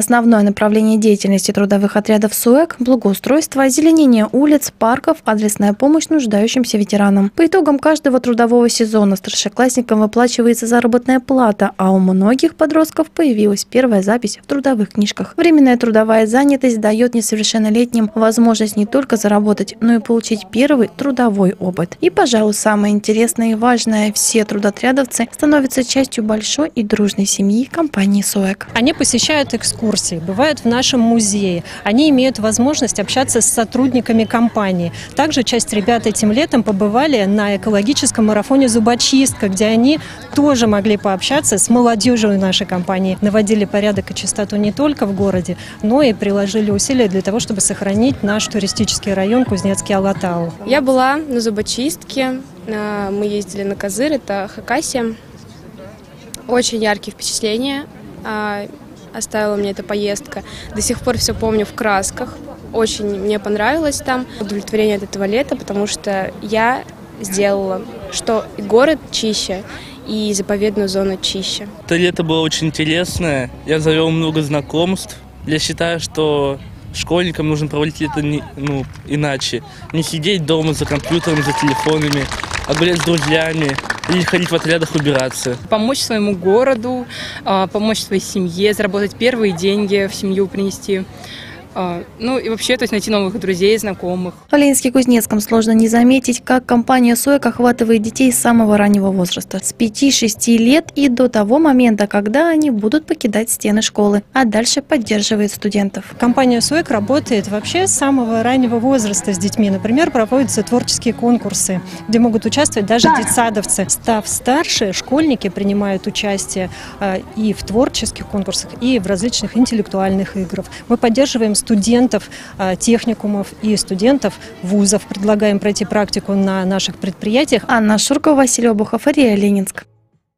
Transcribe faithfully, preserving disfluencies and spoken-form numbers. Основное направление деятельности трудовых отрядов СУЭК – благоустройство, озеленение улиц, парков, адресная помощь нуждающимся ветеранам. По итогам каждого трудового сезона старшеклассникам выплачивается заработная плата, а у многих подростков появилась первая запись в трудовых книжках. Временная трудовая занятость дает несовершеннолетним возможность не только заработать, но и получить первый трудовой опыт. И, пожалуй, самое интересное и важное – все трудотрядовцы становятся частью большой и дружной семьи компании СУЭК. Они посещают экскурсии. Бывают в нашем музее. Они имеют возможность общаться с сотрудниками компании. Также часть ребят этим летом побывали на экологическом марафоне «Зубочистка», где они тоже могли пообщаться с молодежью нашей компании. Наводили порядок и чистоту не только в городе, но и приложили усилия для того, чтобы сохранить наш туристический район Кузнецкий Алатау. Я была на «Зубочистке», мы ездили на Казыр, это Хакасия. Очень яркие впечатления оставила мне эта поездка. До сих пор все помню в красках. Очень мне понравилось там. Удовлетворение от этого лета, потому что я сделала, что и город чище, и заповедную зону чище. Это лето было очень интересное. Я завел много знакомств. Я считаю, что школьникам нужно проводить лето не, ну, иначе. Не сидеть дома за компьютером, за телефонами, а гулять с друзьями. Или ходить в отрядах убираться. Помочь своему городу, помочь своей семье, заработать первые деньги, в семью принести. Ну и вообще, то есть найти новых друзей, знакомых. В Ленинске-Кузнецком сложно не заметить, как компания СУЭК охватывает детей с самого раннего возраста. С пяти-шести лет и до того момента, когда они будут покидать стены школы, а дальше поддерживает студентов. Компания СУЭК работает вообще с самого раннего возраста с детьми. Например, проводятся творческие конкурсы, где могут участвовать даже детсадовцы. Став старше, школьники принимают участие и в творческих конкурсах, и в различных интеллектуальных играх. Мы поддерживаем студентов техникумов и студентов вузов. Предлагаем пройти практику на наших предприятиях. Анна Шуркова, Василий Обухов, Риа Ленинск.